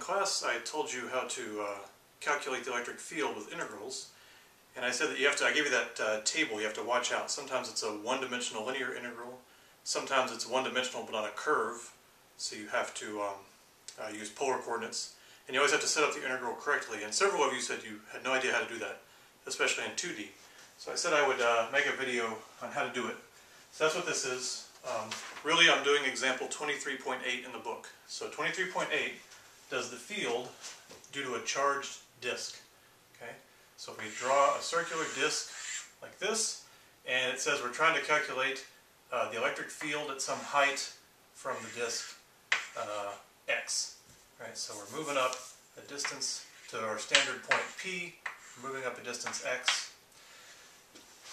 class I told you how to calculate the electric field with integrals, and I said that you have to, I gave you that table you have to watch out. Sometimes it's a one-dimensional linear integral, sometimes it's one-dimensional but on a curve, so you have to use polar coordinates, and you always have to set up the integral correctly, and several of you said you had no idea how to do that, especially in 2D. So I said I would make a video on how to do it. So that's what this is. Really, I'm doing example 23.8 in the book. So 23.8 does the field due to a charged disk. Okay? So if we draw a circular disk like this, and it says we're trying to calculate the electric field at some height from the disk x. Right? So we're moving up a distance to our standard point P, moving up a distance x.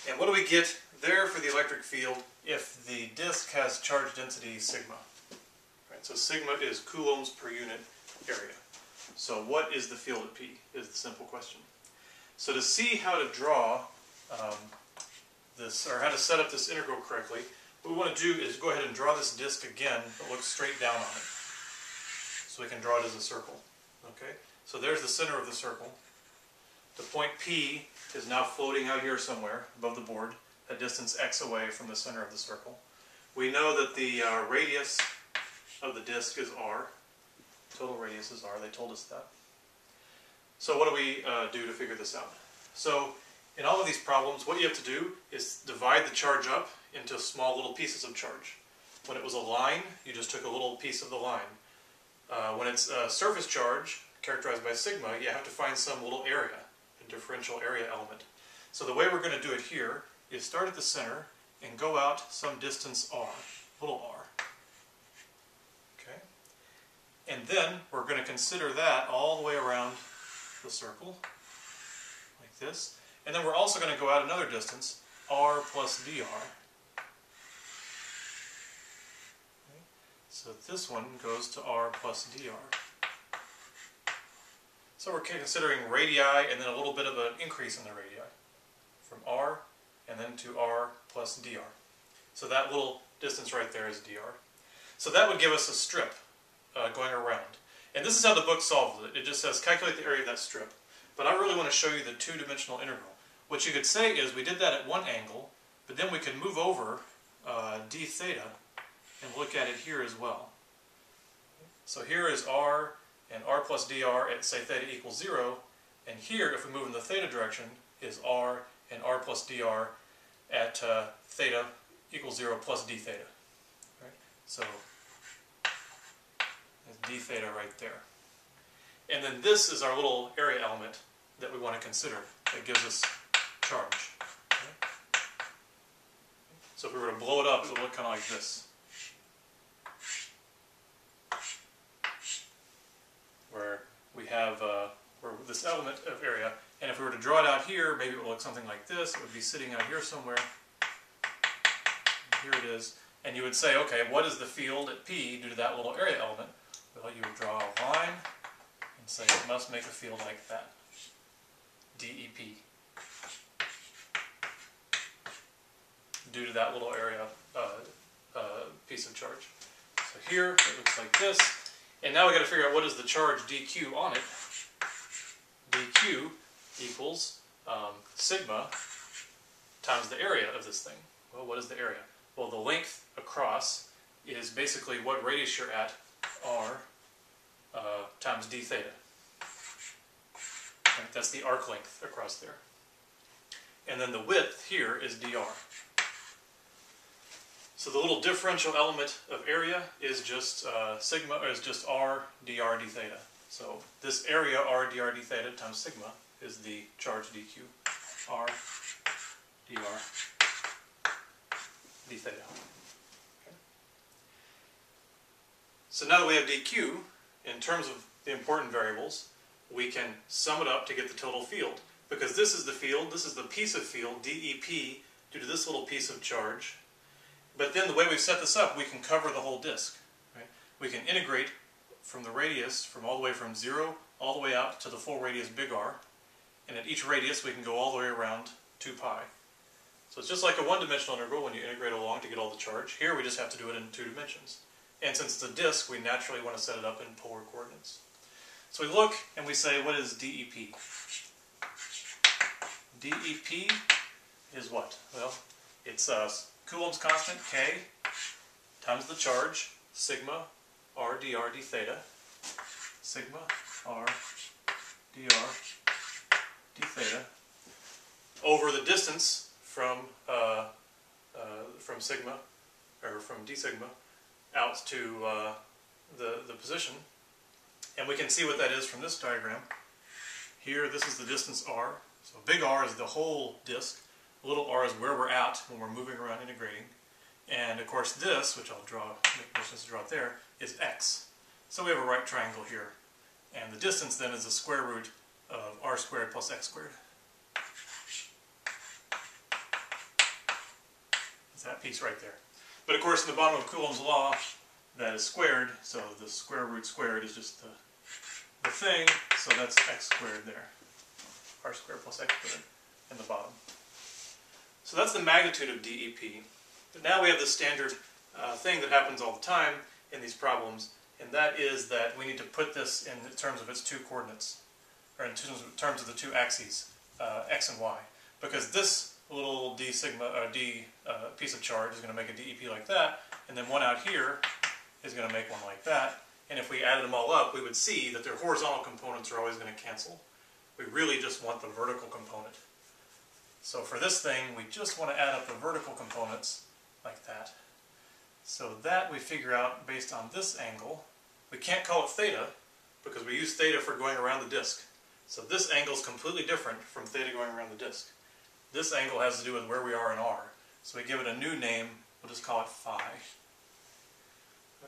And what do we get there for the electric field if the disk has charge density sigma? Right, so sigma is coulombs per unit area. So what is the field at P is the simple question. So to see how to draw this, or how to set up this integral correctly, what we want to do is go ahead and draw this disk again, but look straight down on it. So we can draw it as a circle. Okay? So there's the center of the circle. The point P is now floating out here somewhere above the board, a distance x away from the center of the circle. We know that the radius of the disk is r. Total radius is r. They told us that. So what do we do to figure this out? So in all of these problems, what you have to do is divide the charge up into small little pieces of charge. When it was a line, you just took a little piece of the line. When it's a surface charge characterized by sigma, you have to find some little area, a differential area element. So the way we're going to do it here is start at the center and go out some distance r, little r. Okay? And then we're going to consider that all the way around the circle, like this. And then we're also going to go out another distance, r plus dr. Okay? So this one goes to r plus dr. So we're considering radii and then a little bit of an increase in the radii from r and then to r plus dr. So that little distance right there is dr. So that would give us a strip going around. And this is how the book solves it. It just says calculate the area of that strip. But I really want to show you the two-dimensional integral. What you could say is we did that at one angle, but then we could move over d theta and look at it here as well. So here is r and r plus dr at, say, theta equals 0. And here, if we move in the theta direction, is r and r plus dr at theta equals 0 plus d theta. Right? So that's d theta right there. And then this is our little area element that we want to consider that gives us charge. Right? So if we were to blow it up, it would look kind of like this, where we have this element of area. And if we were to draw it out here, maybe it would look something like this. It would be sitting out here somewhere. Here it is. And you would say, okay, what is the field at P due to that little area element? Well, you would draw a line and say it must make a field like that, DEP, due to that little area piece of charge. So here it looks like this. And now we've got to figure out what is the charge dq on it. dq equals sigma times the area of this thing. Well, what is the area? Well, the length across is basically what radius you're at, r times d theta. Right? That's the arc length across there. And then the width here is dr. So the little differential element of area is just sigma, or is just r dr d theta. So this area, r dr d theta times sigma, is the charge dq, r dr d theta. Okay. So now that we have dq, in terms of the important variables, we can sum it up to get the total field. Because this is the field, this is the piece of field, DEP, due to this little piece of charge. But then the way we've set this up, we can cover the whole disk. Right? We can integrate from the radius, from all the way from 0 all the way out to the full radius big R, and at each radius we can go all the way around 2 pi. So it's just like a one-dimensional integral when you integrate along to get all the charge. Here we just have to do it in two dimensions. And since it's a disk, we naturally want to set it up in polar coordinates. So we look and we say, what is DEP? DEP is what? Well, it's Coulomb's constant, K, times the charge, sigma R dr d theta, sigma R dr d theta, over the distance from sigma, or from d sigma, out to the position. And we can see what that is from this diagram. Here, this is the distance R. So big R is the whole disk. Little r is where we're at when we're moving around integrating. And of course this, which I'll draw, make more sense to draw it there, is x. So we have a right triangle here. And the distance then is the square root of r squared plus x squared. It's that piece right there. But of course in the bottom of Coulomb's law, that is squared, so the square root squared is just the thing, so that's x squared there. R squared plus x squared in the bottom. So that's the magnitude of DEP. But now we have this standard thing that happens all the time in these problems, and that is that we need to put this in terms of its two coordinates, or in terms of the two axes, x and y, because this little d sigma, piece of charge is going to make a DEP like that, and then one out here is going to make one like that. And if we added them all up, we would see that their horizontal components are always going to cancel. We really just want the vertical component. So for this thing, we just want to add up the vertical components like that. So that we figure out based on this angle. We can't call it theta because we use theta for going around the disk. So this angle is completely different from theta going around the disk. This angle has to do with where we are in R. So we give it a new name. We'll just call it phi.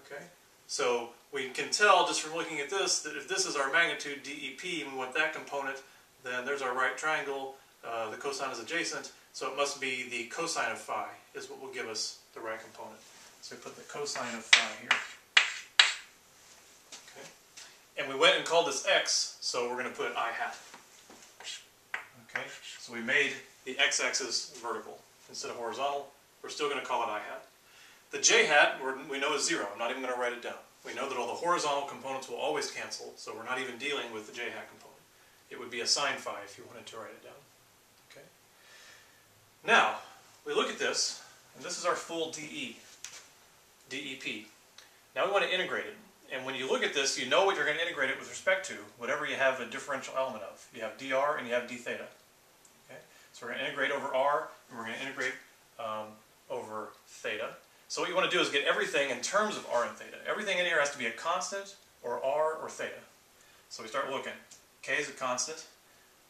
Okay. So we can tell just from looking at this that if this is our magnitude DEP and we want that component, then there's our right triangle. The cosine is adjacent, so it must be the cosine of phi is what will give us the right component. So we put the cosine of phi here. Okay. And we went and called this x, so we're going to put I hat. Okay. So we made the x-axis vertical instead of horizontal. We're still going to call it I hat. The j hat we know is 0. I'm not even going to write it down. We know that all the horizontal components will always cancel, so we're not even dealing with the j hat component. It would be a sine phi if you wanted to write it down. Now, we look at this, and this is our full DEP. Now we want to integrate it. And when you look at this, you know what you're going to integrate it with respect to, whatever you have a differential element of. You have dr and you have d theta. Okay? So we're going to integrate over r, and we're going to integrate over theta. So what you want to do is get everything in terms of r and theta. Everything in here has to be a constant, or r, or theta. So we start looking. K is a constant.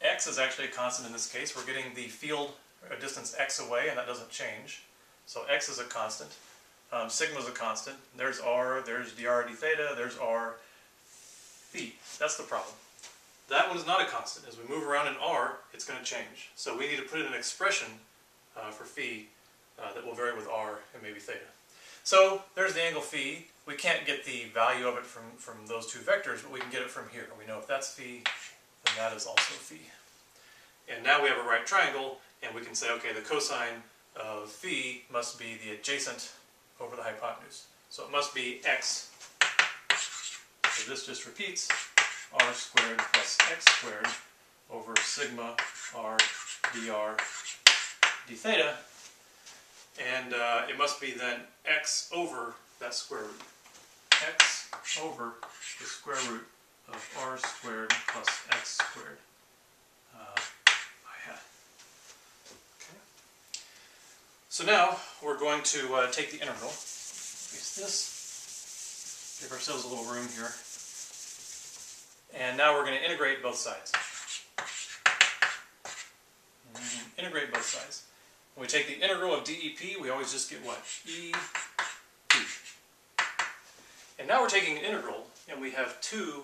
X is actually a constant in this case. We're getting the field a distance x away, and that doesn't change. So x is a constant. Sigma is a constant. There's r, there's dr d theta, there's r phi. That's the problem. That one is not a constant. As we move around in r, it's going to change. So we need to put in an expression for phi that will vary with r and maybe theta. So there's the angle phi. We can't get the value of it from those two vectors, but we can get it from here. We know if that's phi, then that is also phi. And now we have a right triangle, and we can say, okay, the cosine of phi must be the adjacent over the hypotenuse. So it must be x. So this just repeats r squared plus x squared over sigma r dr d theta. And it must be then x over that square root. X over the square root of r squared plus x squared. So now we're going to take the integral. Erase this. Give ourselves a little room here. And now we're going to integrate both sides. Integrate both sides. When we take the integral of DEP, we always just get what? E. And now we're taking an integral, and we have two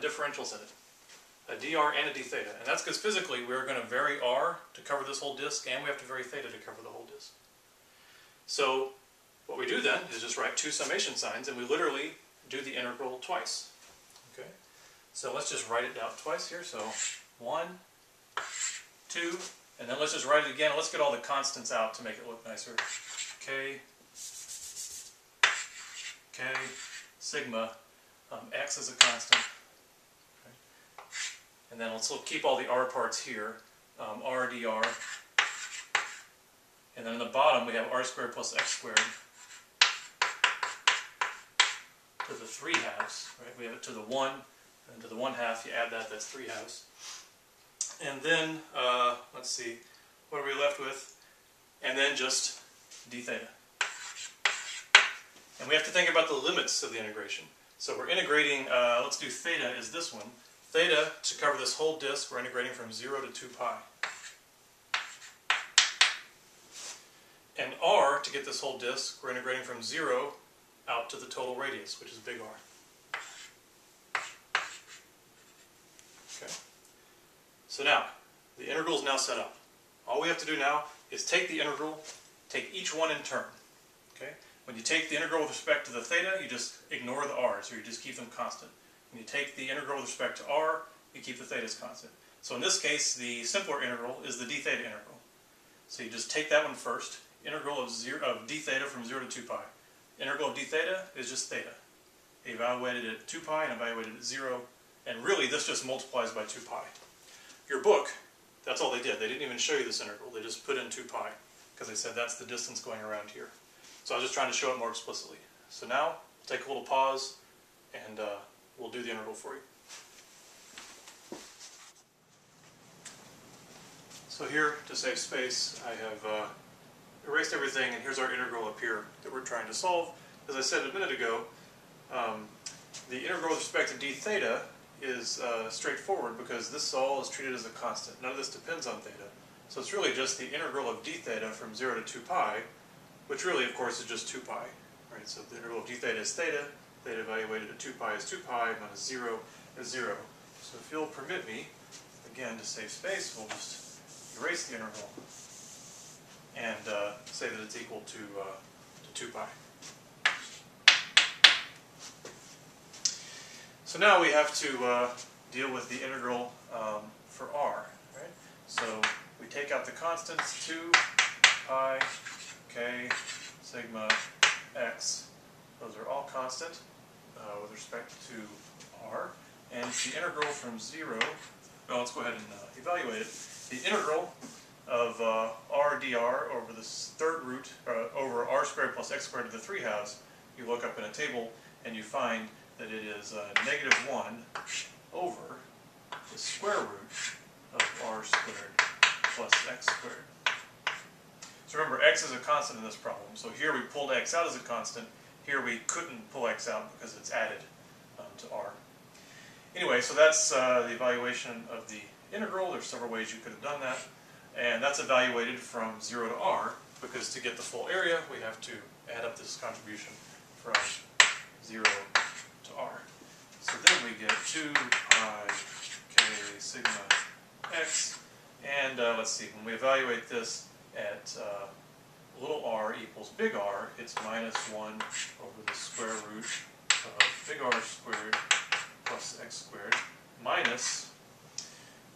differentials in it. A dr and a d theta. And that's because physically we're going to vary r to cover this whole disk, and we have to vary theta to cover the whole disk. So what we do then is just write two summation signs, and we literally do the integral twice. Okay? So let's just write it out twice here. So 1, 2, and then let's just write it again. Let's get all the constants out to make it look nicer. K, sigma, x is a constant. And then let's keep all the R parts here, R dr. And then on the bottom we have R squared plus X squared to the 3/2, right? We have it to the 1, and to the 1/2 you add that, that's 3/2. And then, let's see, what are we left with? And then just d theta. And we have to think about the limits of the integration. So we're integrating, let's do theta is this one. Theta, to cover this whole disk, we're integrating from 0 to 2 pi. And r, to get this whole disk, we're integrating from 0 out to the total radius, which is big R. Okay. So now, the integral is now set up. All we have to do now is take the integral, take each one in turn. Okay? When you take the integral with respect to the theta, you just ignore the r's, or you just keep them constant. When you take the integral with respect to r, you keep the thetas constant. So in this case, the simpler integral is the d theta integral. So you just take that one first. Integral of d theta from 0 to 2 pi. Integral of d theta is just theta. Evaluated at 2 pi and evaluated at 0. And really, this just multiplies by 2 pi. Your book, that's all they did. They didn't even show you this integral. They just put in 2 pi because they said that's the distance going around here. So I was just trying to show it more explicitly. So now, take a little pause and we'll do the integral for you. So here, to save space, I have erased everything, and here's our integral up here that we're trying to solve. As I said a minute ago, the integral with respect to d theta is straightforward because this all is treated as a constant. None of this depends on theta. So it's really just the integral of d theta from 0 to 2 pi, which really, of course, is just 2 pi. Right? So the integral of d theta is theta. Theta evaluated at 2 pi is 2 pi, minus 0 is 0. So if you'll permit me, again, to save space, we'll just erase the integral and say that it's equal to 2 pi. So now we have to deal with the integral for r. Right? So we take out the constants, 2 pi k sigma x. Those are all constant with respect to r. And the integral from 0, well, let's go ahead and evaluate it. The integral of r dr over this third root, over r squared plus x squared to the 3/2, you look up in a table and you find that it is negative 1 over the square root of r squared plus x squared. So remember, x is a constant in this problem. So here we pulled x out as a constant. Here we couldn't pull x out because it's added to r. Anyway, so that's the evaluation of the integral. There's several ways you could have done that, and that's evaluated from 0 to r, because to get the full area we have to add up this contribution from 0 to r. So then we get 2 pi k sigma x, and let's see, when we evaluate this at little r equals big R, it's minus 1 over the square root of big R squared plus x squared minus.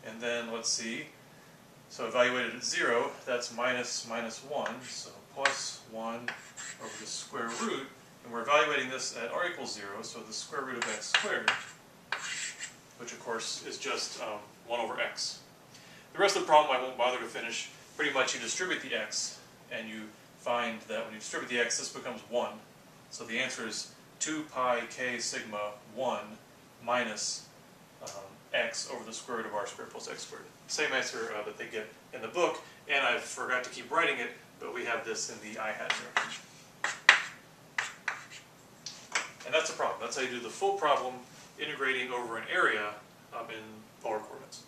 And then, let's see, so evaluated at 0, that's minus 1, so plus 1 over the square root, and we're evaluating this at r equals 0, so the square root of x squared, which of course is just 1 over x. The rest of the problem I won't bother to finish. Pretty much you distribute the x, and you find that when you distribute the x, this becomes 1. So the answer is 2 pi k sigma 1 minus x over the square root of r squared plus x squared. Same answer that they get in the book, and I forgot to keep writing it, but we have this in the I-hat direction. And that's a problem. That's how you do the full problem, integrating over an area in polar coordinates.